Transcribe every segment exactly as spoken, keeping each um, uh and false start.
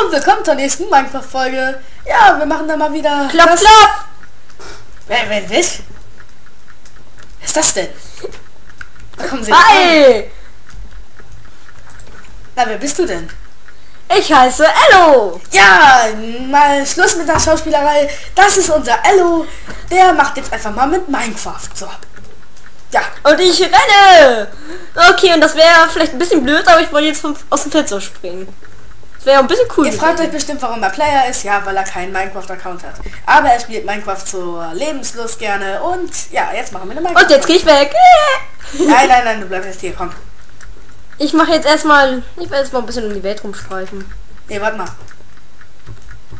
Hallo und willkommen zur nächsten Minecraft-Folge. Ja, wir machen da mal wieder... Klopp, was? Klopp! Wer, wer ist? Was ist das denn? Da kommen sie. Hi! Na, wer bist du denn? Ich heiße Elo! Ja, mal Schluss mit der Schauspielerei. Das ist unser Elo. Der macht jetzt einfach mal mit Minecraft so ab. Ja, und ich renne! Okay, und das wäre vielleicht ein bisschen blöd, aber ich wollte jetzt vom, aus dem Feld so springen. Das wäre ein bisschen cool. Ihr fragt euch bestimmt, warum er Player ist. Ja, weil er keinen Minecraft-Account hat. Aber er spielt Minecraft so lebenslust gerne. Und ja, jetzt machen wir eine Minecraft. Und jetzt gehe ich weg. Nein, nein, nein, du bleibst jetzt hier, komm. Ich mache jetzt erstmal... Ich werde jetzt mal ein bisschen um die Welt rumstreifen. Nee, warte mal.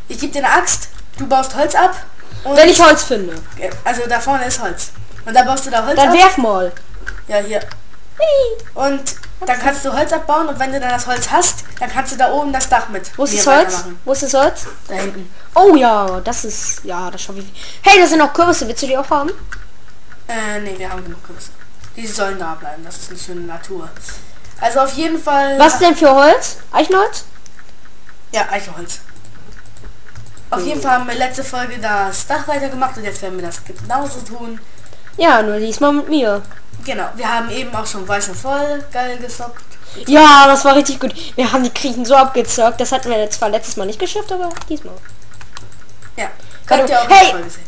Ich gebe dir eine Axt, du baust Holz ab. Und wenn ich Holz finde. Also da vorne ist Holz. Und da baust du da Holz ab. Dann werf mal. Ja, hier. Und dann kannst du Holz abbauen und wenn du dann das Holz hast, dann kannst du da oben das Dach mit. Wo ist das Holz? Wo ist das Holz? Da hinten. Oh ja, das ist... Ja, das schaffe ich. Hey, da sind noch Kürbisse. Willst du die auch haben? Äh, nee, wir haben genug Kürbisse. Die sollen da bleiben. Das ist eine schöne Natur. Also auf jeden Fall... Was denn für Holz? Eichenholz? Ja, Eichenholz. Auf jeden Fall haben wir letzte Folge das Dach weitergemacht und jetzt werden wir das genauso tun. Ja, nur diesmal mit mir. Genau, wir haben eben auch schon weißen voll geil gesockt. Ja, das war richtig gut. Wir haben die Griechen so abgezockt. Das hatten wir jetzt zwar letztes Mal nicht geschafft, aber diesmal. Ja, könnt ihr auch hey! Voll gesehen.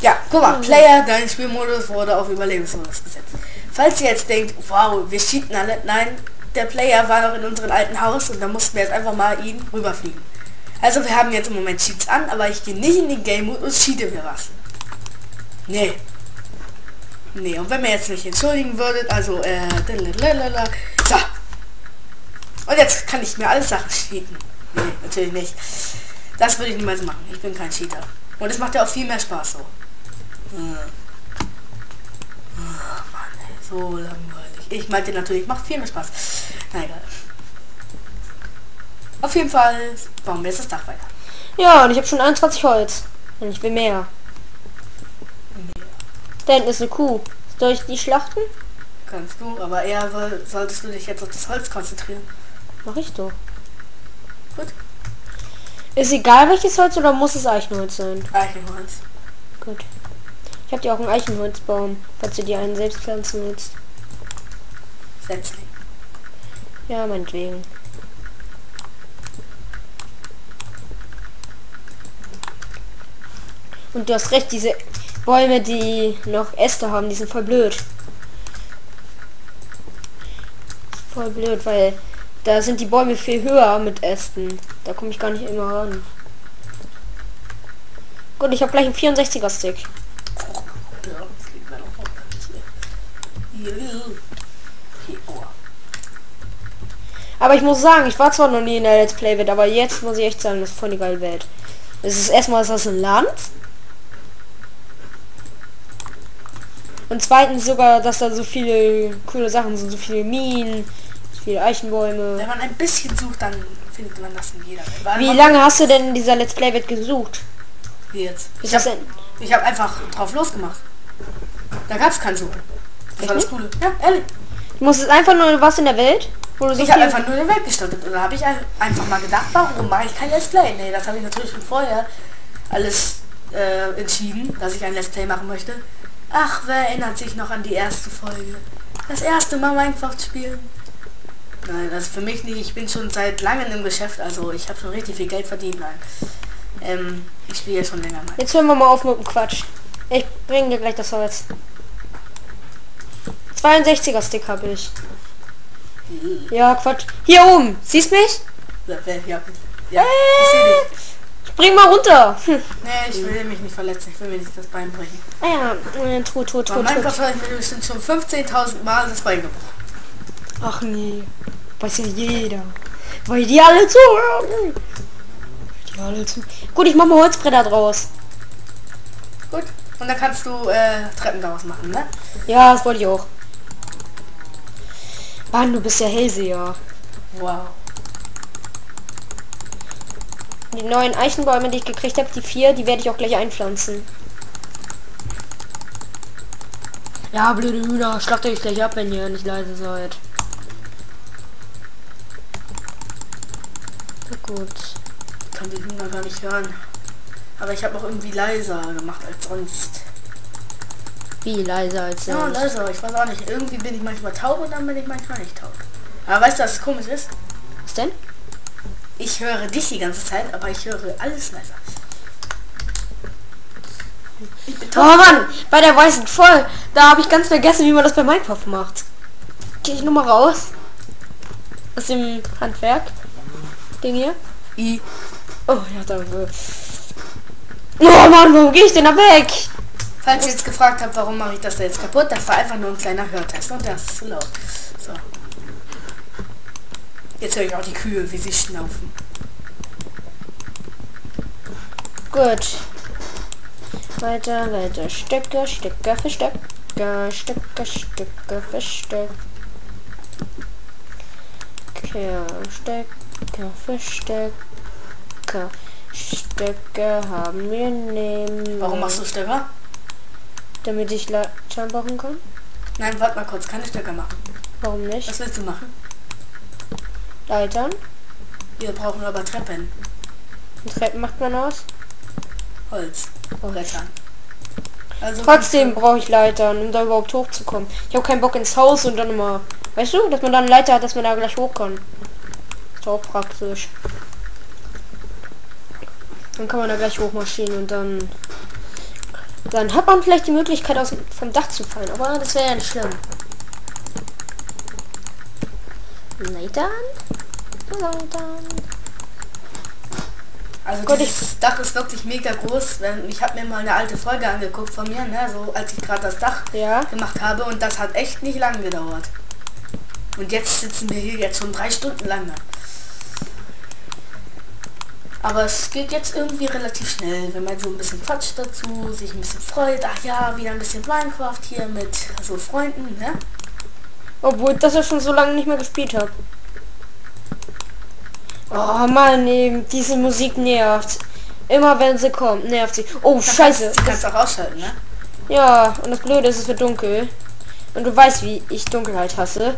Ja, guck mal, Player, dein Spielmodus wurde auf Überlebensmodus gesetzt. Falls ihr jetzt denkt, wow, wir cheaten alle, nein, der Player war noch in unserem alten Haus und da mussten wir jetzt einfach mal ihn rüberfliegen. Also wir haben jetzt im Moment Cheats an, aber ich gehe nicht in den Game Mode und cheate mir was. Nee. Nee, und wenn wir jetzt nicht entschuldigen würdet, also äh, so. Und jetzt kann ich mir alle Sachen cheaten. Nee, natürlich nicht. Das würde ich niemals machen. Ich bin kein Cheater. Und es macht ja auch viel mehr Spaß so. Hm. Oh Mann, ey, so langweilig. Ich meinte natürlich, macht viel mehr Spaß. Na egal. Auf jeden Fall bauen wir jetzt das Dach weiter. Ja, und ich habe schon einundzwanzig Holz. Und ich will mehr. mehr. Da hinten ist eine Kuh. Soll ich die schlachten? Kannst du, aber eher solltest du dich jetzt auf das Holz konzentrieren. Mach ich doch. Gut. Ist egal welches Holz oder muss es Eichenholz sein? Eichenholz. Gut. Ich habe dir auch einen Eichenholzbaum, falls du dir einen selbst pflanzen willst. Setzling. Ja, meinetwegen. Und du hast recht, diese Bäume, die noch Äste haben, die sind voll blöd. Voll blöd, weil... Da sind die Bäume viel höher mit Ästen. Da komme ich gar nicht immer ran. Gut, ich habe gleich einen vierundsechziger Stick. Aber ich muss sagen, ich war zwar noch nie in der Let's Play Welt, aber jetzt muss ich echt sagen, das ist voll die geile Welt. Es ist erstmal, ist das ein Land. Und zweitens sogar, dass da so viele coole Sachen sind, so viele Minen. Viele Eichenbäume. Wenn man ein bisschen sucht, dann findet man das in jeder. Weil Wie lange hast du denn in dieser Let's Play Welt gesucht? Wie jetzt? Ich habe hab einfach drauf losgemacht. Da gab es kein Suchen. Das Echt war das Coole. Ja, ehrlich. Du musstest einfach nur was in der Welt? Wo du so ich habe einfach nur in der Welt gestartet. Und da habe ich einfach mal gedacht, warum mache ich kein Let's Play? Nee, das habe ich natürlich schon vorher alles äh, entschieden, dass ich ein Let's Play machen möchte. Ach, wer erinnert sich noch an die erste Folge? Das erste Mal einfach spielen. Nein, das ist für mich nicht. Ich bin schon seit langem im Geschäft, also ich habe schon richtig viel Geld verdient. Nein. Ähm, ich spiele ja schon länger mal. Jetzt hören wir mal auf mit dem Quatsch. Ich bringe dir gleich das Holz. zweiundsechziger Stick habe ich. Ja, Quatsch. Hier oben. Siehst mich? Ja, ja, ja. Ich sehe dich. Spring mal runter. Hm. Nee, ich will mich nicht verletzen. Ich will mir nicht das Bein brechen. Ah ja, tut, tut, tut. Minecraft habe ich mir bestimmt schon fünfzehntausend Mal das Bein gebrochen. Ach nee. Weiß ja jeder. Weil die alle zuhören. Die alle zu. Gut, ich mache mal Holzbretter draus. Gut. Und dann kannst du äh, Treppen daraus machen, ne? Ja, das wollte ich auch. Mann, du bist ja Hellseher. Wow. Die neuen Eichenbäume, die ich gekriegt habe, die vier, die werde ich auch gleich einpflanzen. Ja, blöde Hühner, schlagt euch gleich ab, wenn ihr nicht leise seid. Na gut. Ich kann die Hühner gar nicht hören. Aber ich habe auch irgendwie leiser gemacht als sonst. Wie leiser als sonst? Ja, leiser, ich weiß auch nicht. Irgendwie bin ich manchmal taub und dann bin ich manchmal nicht taub. Aber weißt du, was komisch ist? Was denn? Ich höre dich die ganze Zeit, aber ich höre alles leiser. Oh Mann, bei der weißen voll. Da habe ich ganz vergessen, wie man das bei Minecraft macht. Gehe ich nochmal raus. Aus dem Handwerk. Ding hier. I. Oh ja, danke. Oh Mann, warum gehe ich denn da weg? Falls ihr jetzt gefragt habt, warum mache ich das da jetzt kaputt, das war einfach nur ein kleiner Hörtest und das ist zu laut. So. Jetzt höre ich auch die Kühe, wie sie schnaufen. Gut. Weiter, weiter. Stöcke, Stöcke, für Stöcke, Stöcke, Stöcke, für Stöcke. Stöcke, für Stöcke. Stöcke haben wir nehmen. Warum machst du Stöcker? Damit ich Leitern bauen kann? Nein, warte mal kurz, keine Stöcker machen. Warum nicht? Was willst du machen? Leitern. Wir brauchen aber Treppen. Und Treppen macht man aus? Holz. Brettern. Also trotzdem brauche ich Leitern, um da überhaupt hochzukommen. Ich habe keinen Bock ins Haus und dann immer. Weißt du, dass man dann Leiter hat, dass man da gleich hoch kann. Ist auch praktisch. Dann kann man da gleich hochmaschinen und dann. Dann hat man vielleicht die Möglichkeit, aus vom Dach zu fallen, aber das wäre ja nicht schlimm. Leitern? Leitern. Also Gott, dieses ich Dach ist wirklich mega groß. Ich habe mir mal eine alte Folge angeguckt von mir, ne? So als ich gerade das Dach ja. gemacht habe und das hat echt nicht lang gedauert. Und jetzt sitzen wir hier jetzt schon drei Stunden lang. Aber es geht jetzt irgendwie relativ schnell, wenn man so ein bisschen quatscht dazu, sich ein bisschen freut. Ach ja, wieder ein bisschen Minecraft hier mit so Freunden, ne? Obwohl das ja schon so lange nicht mehr gespielt habe. Oh Mann, nee, diese Musik nervt. Immer wenn sie kommt, nervt sie. Oh, das scheiße. Du kannst auch ausschalten, ne? Ja, und das Blöde ist, es wird dunkel. Und du weißt, wie ich Dunkelheit hasse.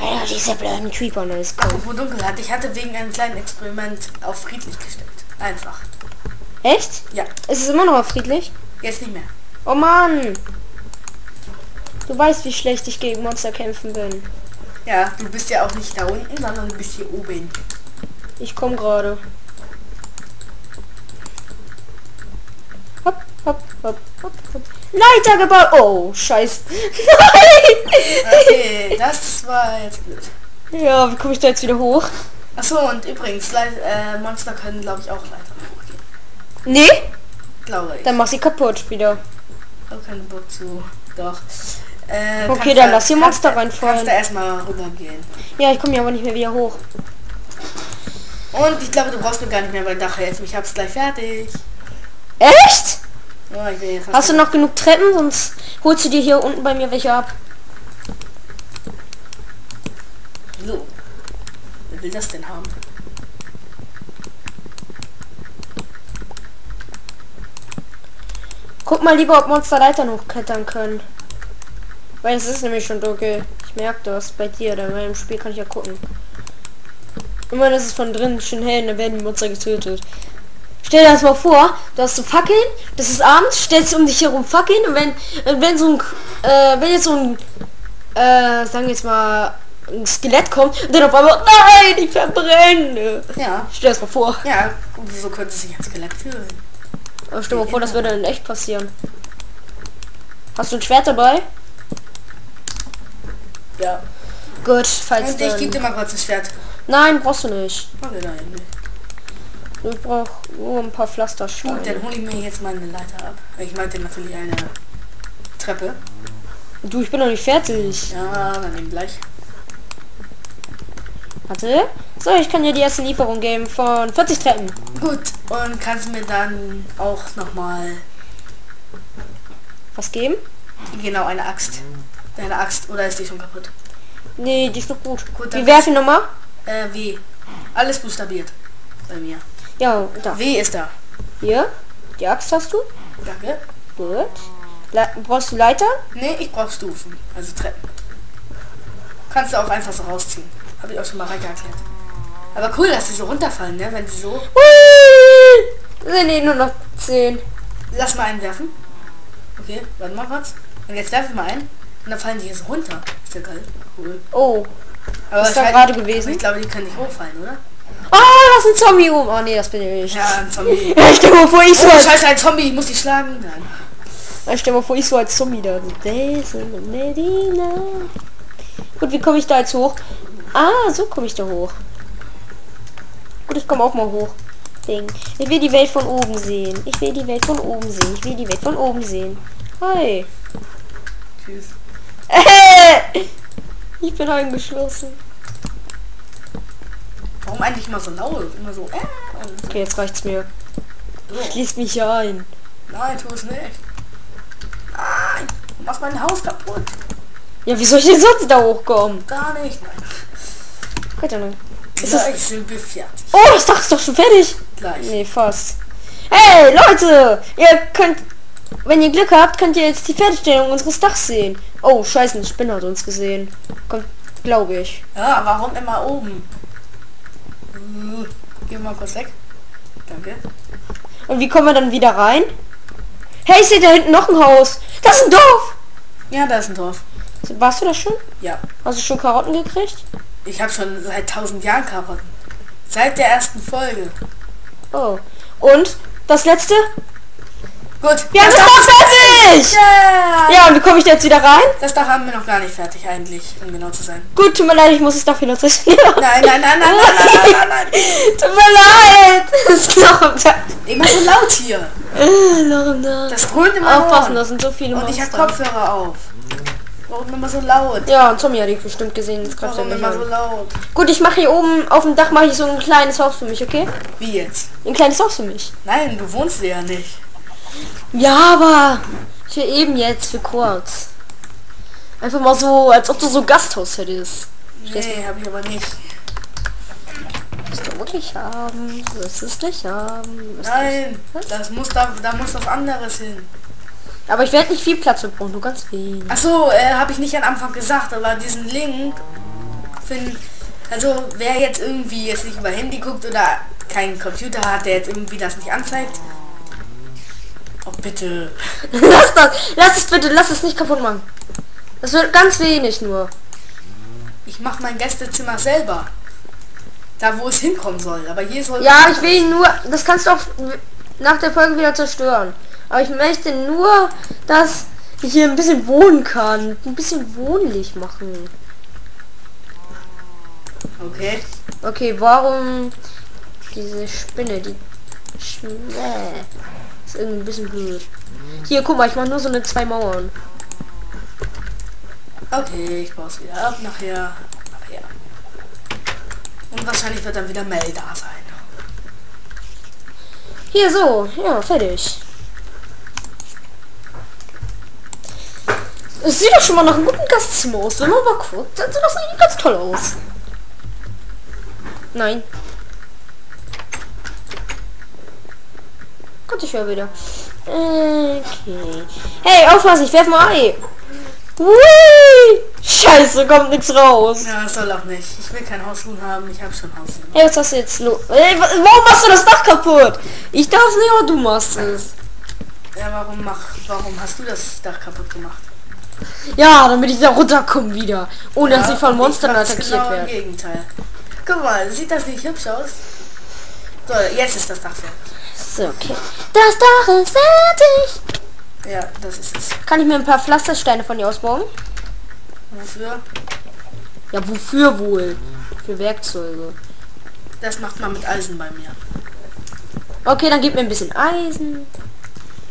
Ja, diese blöden Creeper neues kommen. Wo Dunkelheit? Ich hatte wegen einem kleinen Experiment auf friedlich gestellt. Einfach. Echt? Ja. Ist es immer noch auf friedlich? Jetzt nicht mehr. Oh Mann. Du weißt, wie schlecht ich gegen Monster kämpfen bin. Ja, du bist ja auch nicht da unten, sondern du bist hier oben. Ich komme gerade. Hopp, hopp, hopp, hopp, hopp. Leiter gebaut. Oh, scheiße. Nein. Okay, das war jetzt blöd. Ja, wie komme ich da jetzt wieder hoch? Achso, und übrigens, Le äh, Monster können, glaube ich, auch Leiter hochgehen. Nee? Glaube ich. Dann mach sie kaputt wieder. Ich habe keinen Bock zu. Doch. Äh, okay, dann da, lass die Monster reinfallen. Kannst da erstmal runtergehen. Ja, ich komme ja aber nicht mehr wieder hoch. Und ich glaube, du brauchst mir gar nicht mehr bei Dach helfen. Ich hab's gleich fertig. Echt? Oh, ich will jetzt hast du noch genug Treppen? Sonst holst du dir hier unten bei mir welche ab. So. Wer will das denn haben? Guck mal lieber, ob Monster Leitern hochklettern können. Weil es ist nämlich schon dunkel. Ich merke das bei dir, denn bei dem Spiel kann ich ja gucken. Immer das ist von drinnen schön hell, dann werden die Monster getötet. Stell dir das mal vor, du hast so Fackeln, das ist abends, stellst du um dich herum Fackeln und wenn, und wenn so ein, äh, wenn jetzt so ein, äh, sagen wir jetzt mal, ein Skelett kommt und dann auf einmal, nein, ich verbrenne. Ja. Stell dir das mal vor. Ja, so könnte sich ein Skelett fühlen. Aber stell dir mal vor, das würde dann echt passieren. Hast du ein Schwert dabei? Ja. Gut, falls und ich gebe dir mal kurz das Schwert. Nein, brauchst du nicht. Okay, nein, nicht. Ich brauche nur ein paar Pflastersteine. Gut, dann hole ich mir jetzt mal eine Leiter ab. Ich meinte natürlich eine Treppe. Du, ich bin noch nicht fertig. Ja, dann eben gleich. Warte. So, ich kann dir die erste Lieferung geben von vierzig Treppen. Gut, und kannst du mir dann auch nochmal... Was geben? Genau, eine Axt. Deine Axt, oder ist die schon kaputt? Nee, die ist noch gut. Gut, wir werfen nochmal. Äh, W. Alles buchstabiert. Bei mir. Ja, da. W ist da. Hier. Die Axt hast du? Danke. Gut. Le brauchst du Leiter? Nee, ich brauch Stufen, also Treppen. Kannst du auch einfach so rausziehen. Habe ich auch schon mal Reiter erklärt. Aber cool, dass sie so runterfallen, ne? Wenn sie so... Hui! Sind die nur noch zehn. Lass mal einen werfen. Okay, warte mal kurz. Und jetzt werfen wir mal einen. Und dann fallen die jetzt runter. Ist ja geil. Cool. Oh. Aber das ist da gerade gewesen. Ich glaube, die können nicht hochfallen, oder? Oh, das ist ein Zombie oben. Oh nee, das bin ich nicht. Ja, ein Zombie. Ja, ich stell mal vor, ich so. Oh, scheiße, ein Zombie, ich muss dich schlagen. Nein. Ja, ich stell mal vor, ich so als Zombie da. Gut, wie komme ich da jetzt hoch? Ah, so komme ich da hoch. Gut, ich komme auch mal hoch. Ding. Ich will die Welt von oben sehen. Ich will die Welt von oben sehen. Ich will die Welt von oben sehen. Hi. Tschüss. Ich bin eingeschlossen. Warum eigentlich mal so laut? Immer so. Äh, so. Okay, jetzt reicht's mir. So. Schließ mich ein. Nein, tu es nicht. Nein, du machst mein Haus kaputt. Ja, wie soll ich denn sonst da hochkommen? Gar nicht. Nein. Ist das gleich sind wir fertig. Oh, das Dach ist doch schon fertig. Gleich. Nee, fast. Hey, Leute! Ihr könnt, wenn ihr Glück habt, könnt ihr jetzt die Fertigstellung unseres Dachs sehen. Oh, scheiße, ein Spinner hat uns gesehen. Kommt, glaube ich. Ja, warum immer oben? Hm, geh mal kurz weg. Danke. Und wie kommen wir dann wieder rein? Hey, ich sehe da hinten noch ein Haus. Das ist ein Dorf. Ja, da ist ein Dorf. Warst du das schon? Ja. Hast du schon Karotten gekriegt? Ich habe schon seit tausend Jahren Karotten. Seit der ersten Folge. Oh. Und das letzte? Gut. Wir haben es auch fertig! Yeah. Ja, und wie komme ich jetzt wieder rein? Das Dach haben wir noch gar nicht fertig eigentlich, um genau zu sein. Gut, tut mir leid, ich muss es dafür noch zerstört. Nein, nein, nein, nein, nein, nein, nein, nein, nein. Tut mir leid. Das ist noch im Dach. Immer so laut hier. Noch im Dach. Das dröhnt immer. Aufpassen, das sind so viele Monster. Und ich habe Kopfhörer auf. Warum immer so laut? Ja, und Tommy hat dich bestimmt gesehen. Jetzt Warum immer so laut? Gut, ich mache hier oben auf dem Dach mache ich so ein kleines Haus für mich, okay? Wie jetzt? Ein kleines Haus für mich. Nein, du wohnst ja nicht. Ja, aber für eben jetzt, für kurz. Einfach mal so, als ob du so Gasthaus hättest. Nee, habe ich aber nicht. Das musst du wirklich haben. Das ist nicht haben. Das Nein, ist das muss da, da muss was anderes hin. Aber ich werde nicht viel Platz brauchen, nur ganz wenig. Ach so, äh, habe ich nicht am Anfang gesagt, aber diesen Link finden, also wer jetzt irgendwie jetzt nicht über Handy guckt oder keinen Computer hat, der jetzt irgendwie das nicht anzeigt. Oh bitte. Lass das, lass es bitte, lass es nicht kaputt machen. Das wird ganz wenig nur. Ich mache mein Gästezimmer selber. Da wo es hinkommen soll, aber hier soll... Ja, ich will nur, das kannst du auch nach der Folge wieder zerstören. Aber ich möchte nur, dass ich hier ein bisschen wohnen kann. Ein bisschen wohnlich machen. Okay. Okay, warum diese Spinne, die Spinne ist irgendwie ein bisschen blöd. Hier, guck mal, ich mache nur so eine zwei Mauern. Okay, ich baue es wieder ab nachher. nachher. Und wahrscheinlich wird dann wieder Mel da sein. Hier so, ja, fertig. Es sieht doch schon mal nach einem guten Gastzimmer aus. Wenn man mal guckt, dann sieht das eigentlich ganz toll aus. Nein. Gott, ich höre wieder. Okay. Hey, aufpassen, ich werf mal Ei. Hui! Scheiße, kommt nichts raus. Ja, das soll auch nicht. Ich will kein Haushuhn haben, ich habe schon Haushuhn. Hey, was hast du jetzt los? Hey, warum machst du das Dach kaputt? Ich darf nicht, aber du machst es. Ja, warum mach, warum hast du das Dach kaputt gemacht? Ja, damit ich da runterkomme wieder. Ohne ja, dass ich von Monstern ich attackiert genau werde. Im Gegenteil. Guck mal, sieht das nicht hübsch aus? So, jetzt ist das Dach fertig. So, okay. Das Dach ist fertig. Ja, das ist es. Kann ich mir ein paar Pflastersteine von dir ausbauen? Wofür? Ja, wofür wohl? Für Werkzeuge. Das macht man mit Eisen bei mir. Okay, dann gib mir ein bisschen Eisen.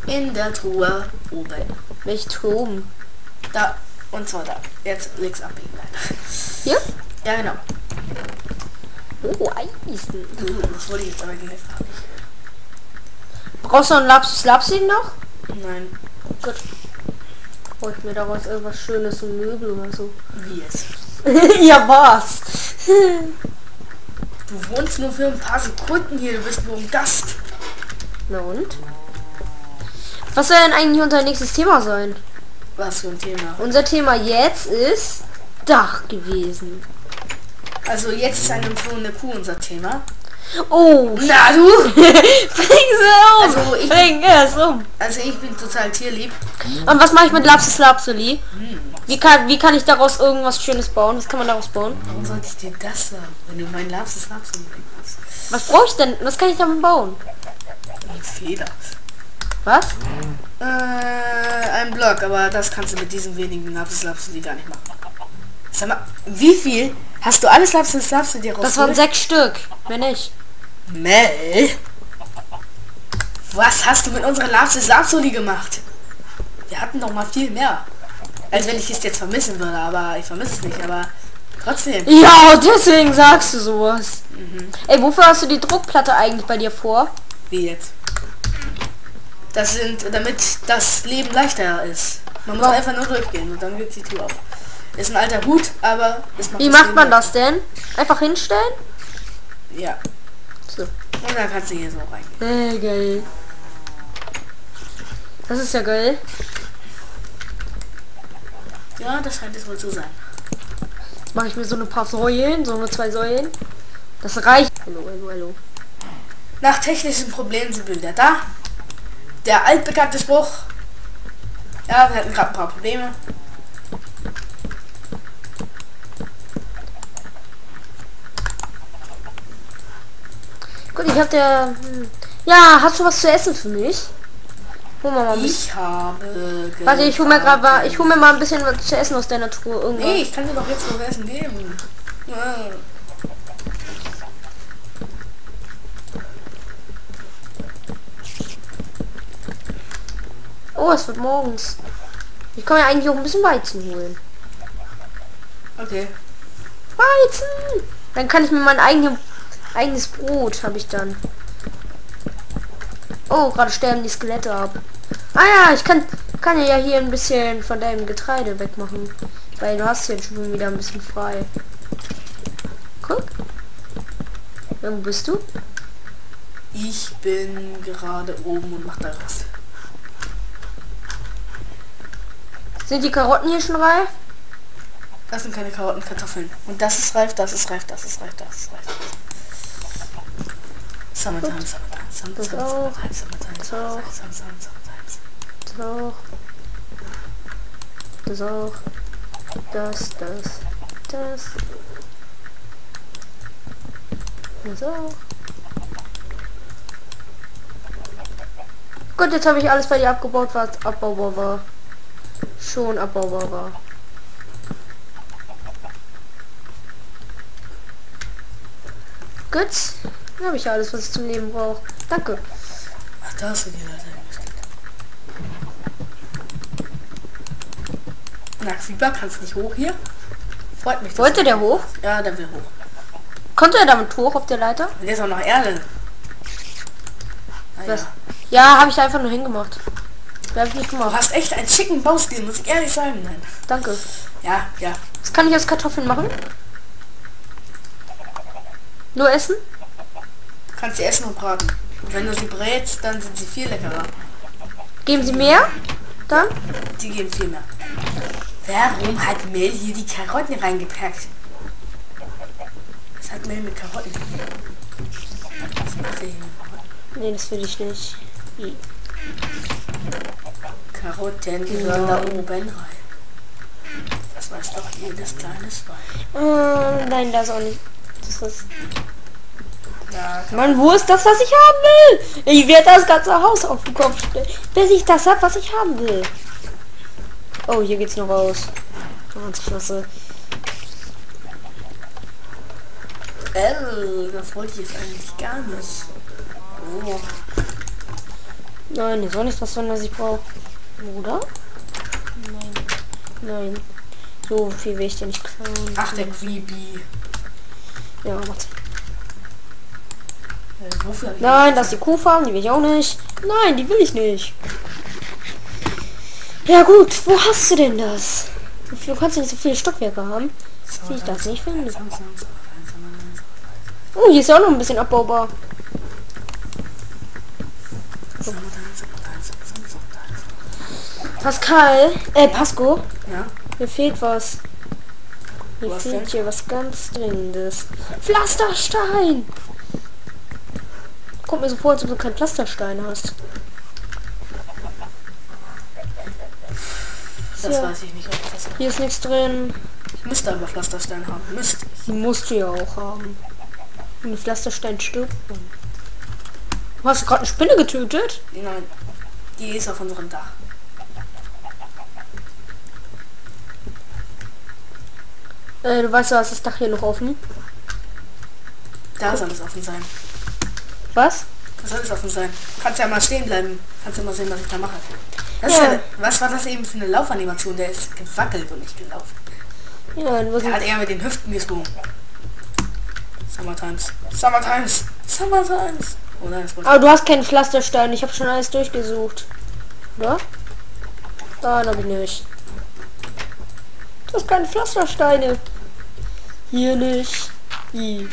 In der Truhe oben. Welche Truhe oben? Da und so da. Jetzt links abbiegen. Hier? Ja, genau. Oh, Eisen. Uh, das wollte ich jetzt aber gleich haben. Brauchst du einen Laps Lapsi noch? Nein. Gut. Hol ich mir daraus irgendwas Schönes, ein Möbel oder so. Wie es? Ja, was? Du wohnst nur für ein paar Sekunden hier. Du bist nur ein Gast. Na und? Was soll denn eigentlich unser nächstes Thema sein? Was für ein Thema? Unser Thema jetzt ist Dach gewesen. Also jetzt ist eine empfohlene Kuh unser Thema. Oh, na du! Bring sie um! Also ich, Bring es um! Also ich bin total tierlieb. Und was mache ich mit Lapis Lazuli? Wie kann, wie kann ich daraus irgendwas Schönes bauen? Was kann man daraus bauen? Warum soll ich dir das sagen, wenn du meinen Lapis Lazuli bringst? Was brauche ich denn? Was kann ich damit bauen? Ein Feder. Was? Äh, ein Block, aber das kannst du mit diesen wenigen Lapis Lazuli gar nicht machen. Sag mal, wie viel hast du alles Lapis Lazuli raus? Das waren sechs Stück, wenn nicht. Mel? Was hast du mit unseren Lapis Lazuli gemacht? Wir hatten doch mal viel mehr. Als wenn ich es jetzt vermissen würde, aber ich vermisse es nicht, aber trotzdem. Ja, deswegen sagst du sowas. Mhm. Ey, wofür hast du die Druckplatte eigentlich bei dir vor? Wie jetzt? Das sind, damit das Leben leichter ist. Man muss einfach nur durchgehen und dann wird die Tür auf. Ist ein alter Hut, aber es macht. Wie macht man das denn? Einfach hinstellen? Ja. So. Und dann kannst du hier so reingehen. Äh, geil. Das ist ja geil. Ja, das scheint es wohl zu sein. Jetzt mache ich mir so eine paar Säulen, so nur zwei Säulen. Das reicht. Hallo, hallo, hallo. Nach technischen Problemen sind Bilder da. Der altbekannte Spruch. Ja, wir hatten gerade ein paar Probleme. Gut, ich hab der... Ja, hast du was zu essen für mich? Hol mal mal ich habe... Warte, ich hol mir gerade mal... Ich hol mir mal ein bisschen was zu essen aus der Natur. Irgendwas. Nee, ich kann dir doch jetzt was essen geben. Ja. Oh, es wird morgens. Ich kann ja eigentlich auch ein bisschen Weizen holen. Okay. Weizen! Dann kann ich mir mein eigenes... Eigenes Brot habe ich dann. Oh, gerade sterben die Skelette ab. Ah ja, ich kann kann ja hier ein bisschen von deinem Getreide wegmachen, weil du hast jetzt schon wieder ein bisschen frei. Guck, ja, wo bist du? Ich bin gerade oben und mach da was. Sind die Karotten hier schon reif? Das sind keine Karotten, Kartoffeln. Und das ist reif, das ist reif, das ist reif, das ist reif. Das ist reif. Summertime, Summertime, Summertime, Summertime, Summertime, Summertime, Summertime, das auch. Das, das, das. Das auch. Gut, jetzt habe ich alles bei dir abgebaut, was abbaubar war. Schon abbaubar war. Gut. Habe ich ja alles, was ich zum Leben brauche. Danke. Ach, da hast du die Leute eingestellt. Na, Fieber, kannst nicht hoch hier? Freut mich. Wollte der hoch? Ja, der will hoch. Konnte er damit hoch auf der Leiter? Der ist auch noch Erde. Ah, ja, ja habe ich einfach nur hingemacht. Hab ich nicht gemacht. Du hast echt einen schicken Baustil, muss ich ehrlich sagen. Nein. Danke. Ja, ja. Was kann ich aus Kartoffeln machen? Nur essen? Kannst sie essen und braten. Und wenn du sie brätst, dann sind sie viel leckerer. Geben sie mehr? Dann? Die geben viel mehr. Warum hat Mel hier die Karotten reingepackt? Was hat Mel mit Karotten? Was macht er hier mit Karotten? Nee, das will ich nicht. Hm. Karotten gehören da oben rein. Das weiß doch jedes kleine Schwein. Oh, nein, das auch nicht. Das ist... Ja, Mann, wo ist das, was ich haben will? Ich werde das ganze Haus auf den Kopf stellen, bis ich das habe, was ich haben will. Oh, hier geht's noch raus. Ganz klasse. Äh, das wollte ich jetzt eigentlich gar nicht. Oh. Nein, das war nicht das, was ich brauche. Oder? Nein. Nein. So viel will ich dir nicht klauen. Ach, der Creepy. Ja, warte. Nein, das ist die Kuhfarm, die will ich auch nicht. Nein, die will ich nicht. Ja gut, wo hast du denn das? Du kannst nicht so viele Stockwerke haben, wie ich das nicht finde. Oh, hier ist ja auch noch ein bisschen abbaubar. So. Pascal, äh, Pasco. Ja. Mir fehlt was. Mir was fehlt denn? Hier was ganz Dringendes. Pflasterstein! Kommt mir so vor, als ob du keinen Pflasterstein hast. Das ja. weiß ich nicht, ob das hier ist nichts drin. Ich müsste aber Pflasterstein haben. Müsste ich. Musst du ja auch haben. Und ein Pflasterstein stirbt. Du hast gerade eine Spinne getötet? Nein. Die ist auf unserem Dach. Äh, du weißt ja, ist das Dach hier noch offen? Da Guck. soll es offen sein. Was? Da soll es offen sein. Kannst ja mal stehen bleiben. Kannst ja mal sehen, was ich da mache. Das ja. Ja, was war das eben für eine Laufanimation? Der ist gewackelt und nicht gelaufen. Ja, dann der hat eher mit den Hüften gesprungen. Summertimes. Summertimes. Summertimes. Oh nein, das aber du hast keinen Pflasterstein. Ich habe schon alles durchgesucht. Oder? Ah, da bin ich. Du hast keine Pflastersteine. Hier nicht. Hier,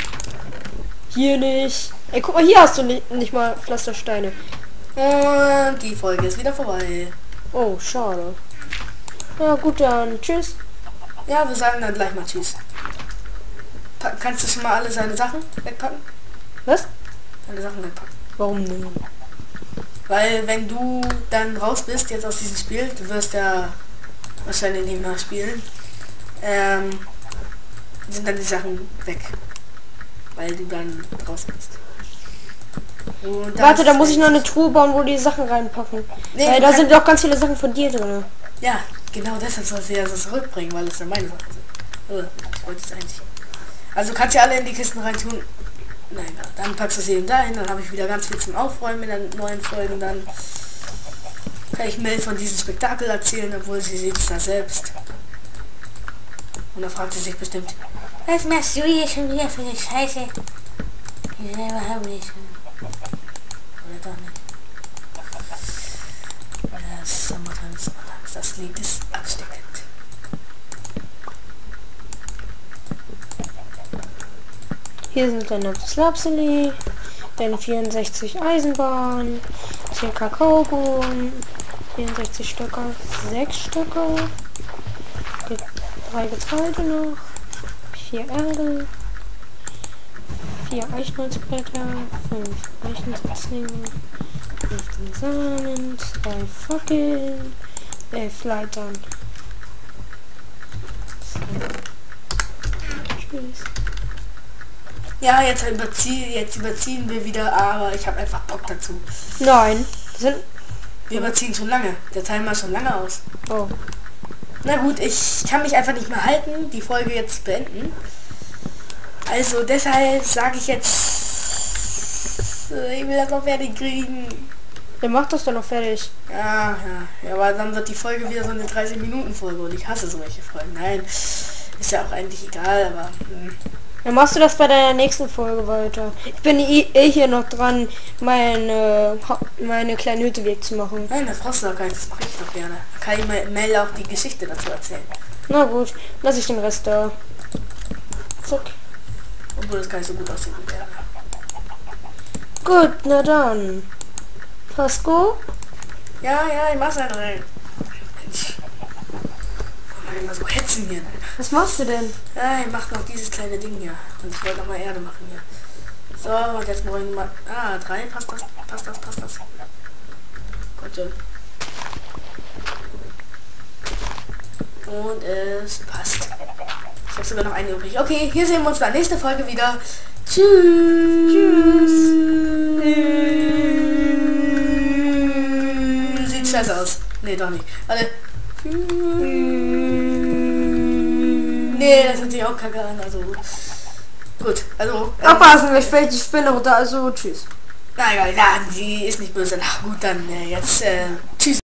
hier nicht. Ey, guck mal, hier hast du nicht, nicht mal Pflastersteine. Und die Folge ist wieder vorbei. Oh, schade. Na gut, dann tschüss. Ja, wir sagen dann gleich mal tschüss. Pa kannst du schon mal alle seine Sachen wegpacken? Was? Deine Sachen wegpacken. Warum denn? Weil wenn du dann raus bist jetzt aus diesem Spiel, du wirst ja wahrscheinlich nicht mehr spielen, ähm, sind dann die Sachen weg. Weil du dann draußen bist. Warte, da muss ich noch eine Truhe bauen, wo die Sachen reinpacken. Nee, weil da sind auch ganz viele Sachen von dir drin. Ja, genau deshalb soll sie das also zurückbringen, weil es ja meine Sachen sind. Ich wollte es eigentlich. Also kannst du alle in die Kisten rein tun. Nein, dann packst du sie eben dahin, dann habe ich wieder ganz viel zum Aufräumen in den neuen Folgen. Dann kann ich Mel von diesem Spektakel erzählen, obwohl sie sieht es da selbst. Und da fragt sie sich bestimmt, was machst du hier schon wieder für eine Scheiße? Ich selber habe nicht. Oder doch nicht. Das Summertimes, das Lied ist absteckend. Hier sind dann noch Slapsily, dann vierundsechzig Eisenbahnen, zehn Kakaobohnen, vierundsechzig Stöcke, sechs Stöcke, drei Getreide noch, vier Erde, vier Eichenholzblätter, fünf Eichenholzlinge, fünfzehn Samen, zwei Fackeln, elf Leitern. So. Tschüss. Ja, jetzt überziehen, jetzt überziehen wir wieder, aber ich habe einfach Bock dazu. Nein. Sind wir überziehen schon lange. Der Timer ist schon lange aus. Oh. Na gut, ich kann mich einfach nicht mehr halten, die Folge jetzt beenden. Also deshalb sage ich jetzt, ich will das noch fertig kriegen. Der macht das dann noch fertig. Ja, ja, ja, aber dann wird die Folge wieder so eine dreißig Minuten Folge und ich hasse solche Folgen. Nein, ist ja auch eigentlich egal, aber... Mh. Dann machst du das bei deiner nächsten Folge weiter. Ich bin eh hier noch dran, meine, meine kleine Hütte weg zu machen. Nein, das brauchst du doch gar nicht, das mache ich doch gerne. Kann ich Mel auch die Geschichte dazu erzählen. Na gut, lass ich den Rest da. Zack. Obwohl das gar nicht so gut aussieht. Gut, na dann. Pasco? Ja, ja, ich mach's einfach rein. Mensch. Komm mal immer so hetzen hier. Was machst du denn? Ja, ich mach noch dieses kleine Ding hier. Und ich wollte noch mal Erde machen hier. So, und jetzt wollen wir... Ah, drei, passt das, passt das, passt das. Gut schon. Und es passt. Ich habe sogar noch eine übrig. Okay, hier sehen wir uns dann nächste Folge wieder. Tschüss. Tschüss. Sieht scheiße aus. Nee, doch nicht. Warte. Nee, das hat sich auch kacke an. Also gut. Also aufpassen, ähm, ich fällt die Spinne runter. Also tschüss. Na egal, ja, die ist nicht böse. Na gut, dann äh, jetzt äh, tschüss.